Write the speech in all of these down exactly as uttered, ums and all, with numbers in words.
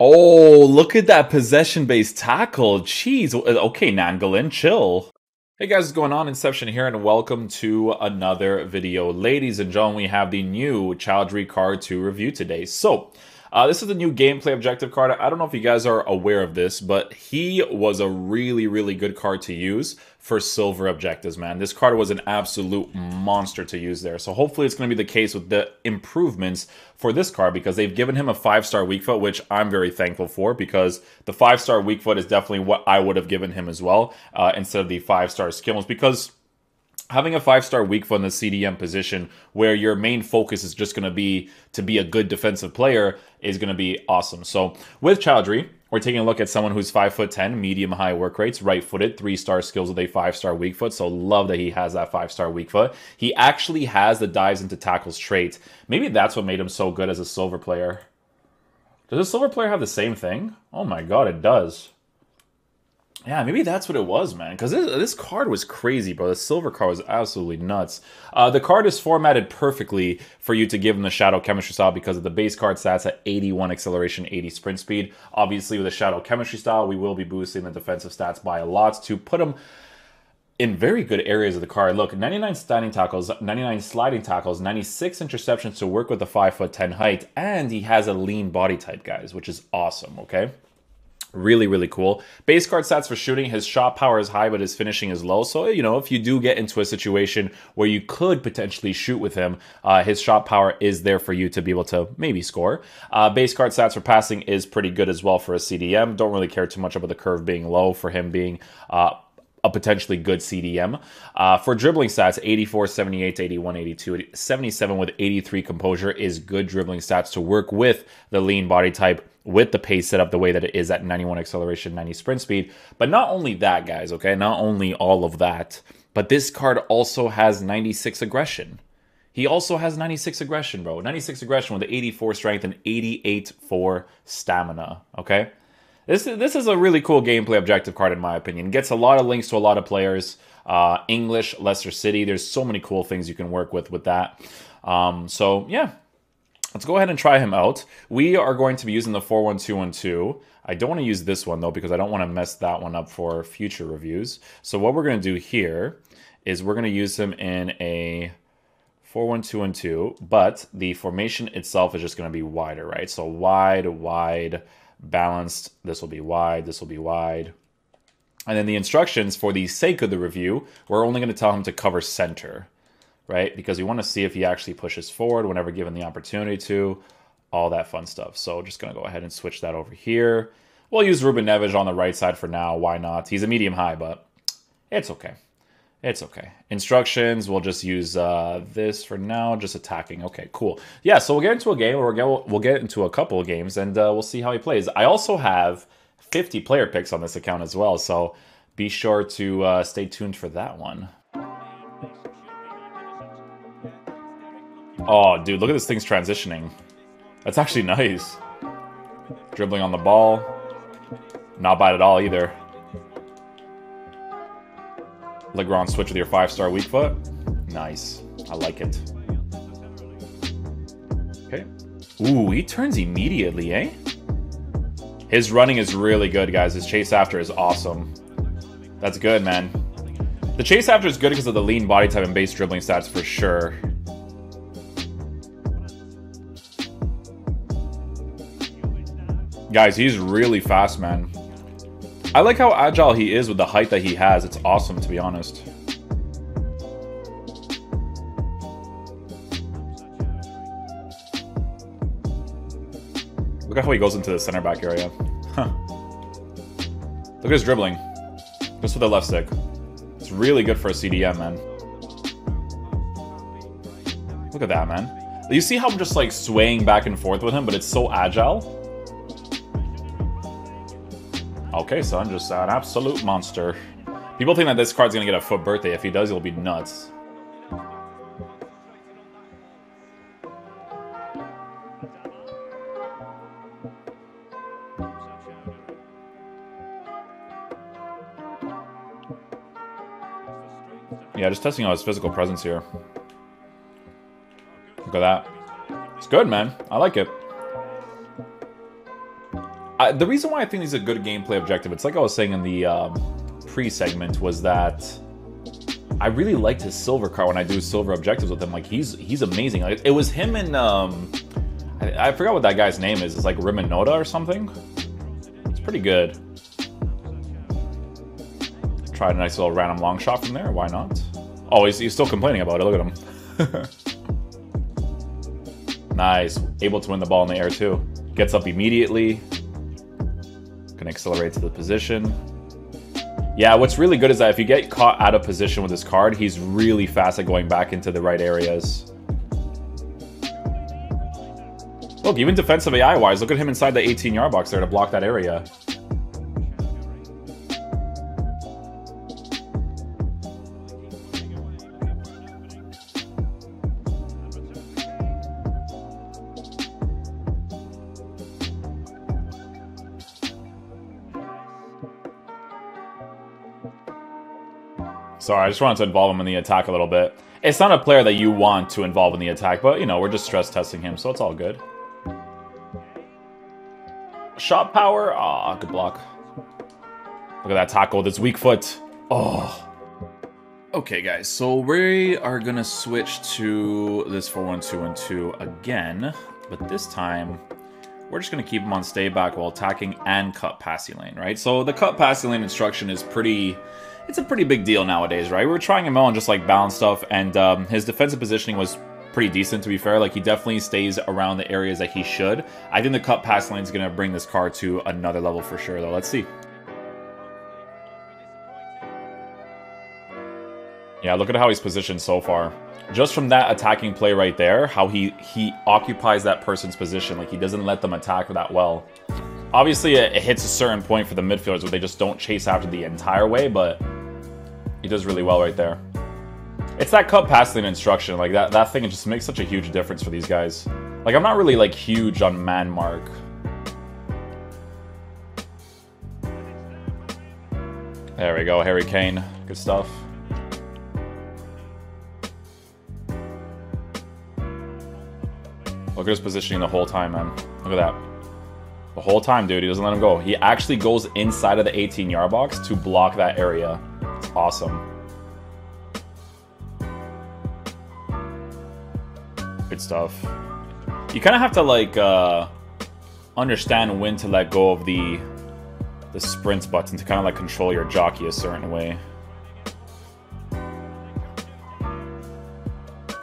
Oh, look at that possession-based tackle. Jeez. Okay, Nangalin, chill. Hey guys, what's going on? Inception here, and welcome to another video. Ladies and gentlemen, we have the new Choudhury card to review today. So, uh, this is the new gameplay objective card. I don't know if you guys are aware of this, but he was a really, really good card to use for silver objectives, man. This card was an absolute monster to use there. So hopefully it's going to be the case with the improvements for this card, because they've given him a five-star weak foot, which I'm very thankful for, because the five-star weak foot is definitely what I would have given him as well, uh, instead of the five-star skills, because having a five-star weak foot in the C D M position where your main focus is just going to be to be a good defensive player is going to be awesome. So with Choudhury, we're taking a look at someone who's five foot ten, medium-high work rates, right-footed, three-star skills with a five-star weak foot. So love that he has that five-star weak foot. He actually has the dives into tackles trait. Maybe that's what made him so good as a silver player. Does a silver player have the same thing? Oh my god, it does. Yeah, maybe that's what it was, man. Because this, this card was crazy, bro. The silver card was absolutely nuts. Uh, the card is formatted perfectly for you to give him the Shadow Chemistry style because of the base card stats at eighty-one acceleration, eighty sprint speed. Obviously, with the Shadow Chemistry style, we will be boosting the defensive stats by a lot to put him in very good areas of the card. Look, ninety-nine standing tackles, ninety-nine sliding tackles, ninety-six interceptions to work with a five foot ten height, and he has a lean body type, guys, which is awesome, okay? Really, really cool. Base card stats for shooting. His shot power is high, but his finishing is low. So, you know, if you do get into a situation where you could potentially shoot with him, uh, his shot power is there for you to be able to maybe score. Uh, base card stats for passing is pretty good as well for a C D M. Don't really care too much about the curve being low for him being uh, a potentially good C D M. Uh, for dribbling stats, eighty-four, seventy-eight, eighty-one, eighty-two, seventy-seven with eighty-three composure is good dribbling stats to work with the lean body type, with the pace set up the way that it is at ninety-one acceleration, ninety sprint speed. But not only that, guys, okay? Not only all of that, but this card also has ninety-six aggression. He also has ninety-six aggression, bro. ninety-six aggression with eighty-four strength and eighty-eight for stamina, okay? This, this is a really cool gameplay objective card, in my opinion. Gets a lot of links to a lot of players. Uh, English, Leicester City. There's so many cool things you can work with with that. Um, so, yeah. Let's go ahead and try him out. We are going to be using the four one two one two. I don't want to use this one, though, because I don't want to mess that one up for future reviews. So what we're going to do here is we're going to use him in a four one two one two, but the formation itself is just going to be wider, right? So wide, wide, balanced. This will be wide. This will be wide. And then the instructions, for the sake of the review, we're only going to tell him to cover center, right? Because we want to see if he actually pushes forward whenever given the opportunity to, all that fun stuff. So just going to go ahead and switch that over here. We'll use Ruben Neves on the right side for now. Why not? He's a medium high, but it's okay. It's okay. Instructions, we'll just use uh, this for now, just attacking. Okay, cool. Yeah, so we'll get into a game, or we'll get into a couple of games, and uh, we'll see how he plays. I also have fifty player picks on this account as well, so be sure to uh, stay tuned for that one. Oh, dude, look at this thing's transitioning. That's actually nice. Dribbling on the ball. Not bad at all, either. Legrand switch with your five-star weak foot. Nice. I like it. Okay. Ooh, he turns immediately, eh? His running is really good, guys. His chase after is awesome. That's good, man. The chase after is good because of the lean body type and base dribbling stats for sure. Guys, he's really fast, man. I like how agile he is with the height that he has. It's awesome, to be honest. Look at how he goes into the center back area. Huh. Look at his dribbling. Just with the left stick. It's really good for a C D M, man. Look at that, man. You see how I'm just like swaying back and forth with him, but it's so agile. Okay, son, just an absolute monster. People think that this card's gonna get a foot birthday. If he does, he'll be nuts. Yeah, just testing out his physical presence here. Look at that. It's good, man. I like it. I, the reason why I think these are good gameplay objective, it's like I was saying in the um, pre-segment, was that I really liked his silver card when I do silver objectives with him. Like, he's he's amazing. Like, it was him and, um, I, I forgot what that guy's name is. It's like Riminota or something. It's pretty good. Try a nice little random long shot from there. Why not? Oh, he's, he's still complaining about it. Look at him. Nice. Able to win the ball in the air, too. Gets up immediately. Can accelerate to the position. Yeah, what's really good is that if you get caught out of position with this card, he's really fast at going back into the right areas. Look, even defensive A I-wise, look at him inside the eighteen-yard box there to block that area. Sorry, I just wanted to involve him in the attack a little bit. It's not a player that you want to involve in the attack, but, you know, we're just stress testing him, so it's all good. Shot power. Ah, good block. Look at that tackle, this weak foot. Oh. Okay, guys, so we are going to switch to this four one two one two again, but this time we're just going to keep him on stay back while attacking and cut passing lane, right? So the cut passing lane instruction is pretty... It's a pretty big deal nowadays, right? We're trying him out and just like balance stuff, and um, his defensive positioning was pretty decent, to be fair. Like, he definitely stays around the areas that he should. I think the cut pass lane is going to bring this car to another level for sure, though. Let's see. Yeah, look at how he's positioned so far. Just from that attacking play right there, how he, he occupies that person's position. Like, he doesn't let them attack that well. Obviously, it hits a certain point for the midfielders where they just don't chase after the entire way, but he does really well right there. It's that cut passing instruction. Like, that, that thing, it just makes such a huge difference for these guys. Like, I'm not really, like, huge on man mark. There we go, Harry Kane. Good stuff. Look at his positioning the whole time, man. Look at that. The whole time, dude, he doesn't let him go. He actually goes inside of the eighteen-yard box to block that area. It's awesome. Good stuff. You kind of have to, like, uh, understand when to let go of the, the sprint button to kind of, like, control your jockey a certain way.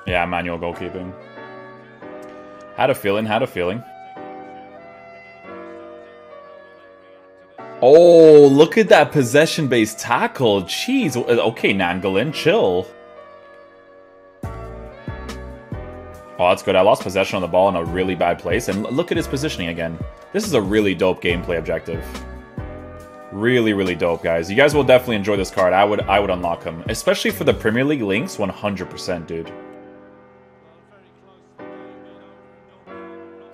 Yeah, manual goalkeeping. Had a feeling, had a feeling. Oh, look at that possession-based tackle. Jeez. Okay, Nangalin, chill. Oh, that's good. I lost possession on the ball in a really bad place. And look at his positioning again. This is a really dope gameplay objective. Really, really dope, guys. You guys will definitely enjoy this card. I would, I would unlock him. Especially for the Premier League links, one hundred percent, dude.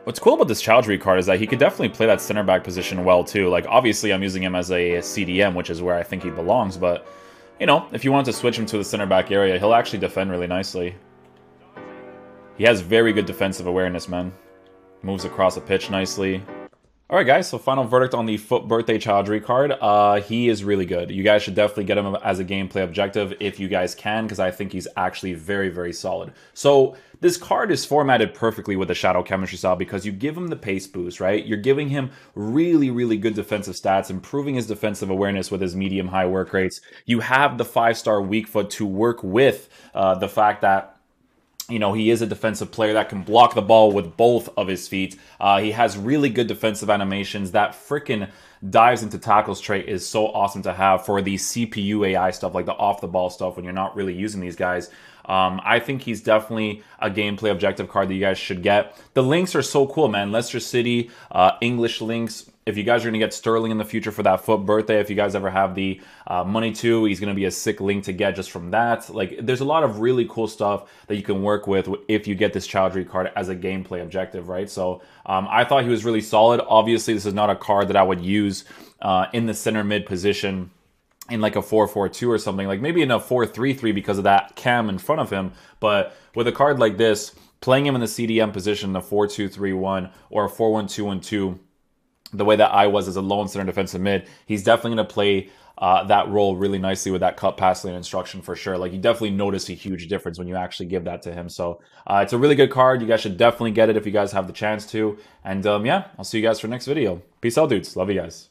What's cool about this Choudhury card is that he could definitely play that center back position well too. Like, obviously I'm using him as a C D M, which is where I think he belongs, but, you know, if you want to switch him to the center back area, he'll actually defend really nicely. He has very good defensive awareness, man. Moves across the pitch nicely. All right, guys, so final verdict on the F U T Birthday Choudhury card. Uh, he is really good. You guys should definitely get him as a gameplay objective if you guys can, because I think he's actually very, very solid. So... this card is formatted perfectly with the Shadow Chemistry style because you give him the pace boost, right? You're giving him really, really good defensive stats, improving his defensive awareness with his medium-high work rates. You have the five-star weak foot to work with uh, the fact that, you know, he is a defensive player that can block the ball with both of his feet. Uh, he has really good defensive animations. That frickin' dives into tackles trait is so awesome to have for the C P U A I stuff, like the off-the-ball stuff when you're not really using these guys. Um, I think he's definitely a gameplay objective card that you guys should get. The links are so cool, man. Leicester City, uh, English links. If you guys are going to get Sterling in the future for that F U T birthday, if you guys ever have the uh, money to, he's going to be a sick link to get just from that. Like, there's a lot of really cool stuff that you can work with if you get this Choudhury card as a gameplay objective, right? So um, I thought he was really solid. Obviously, this is not a card that I would use uh, in the center mid position in like a four four two or something, like maybe in a four three three because of that cam in front of him. But with a card like this, playing him in the C D M position, the four two three one or a four one two one two, the way that I was as a lone center defensive mid, he's definitely going to play uh, that role really nicely with that cut pass lane instruction for sure. Like, you definitely notice a huge difference when you actually give that to him. So uh, it's a really good card. You guys should definitely get it if you guys have the chance to. And um, yeah, I'll see you guys for next video. Peace out, dudes. Love you guys.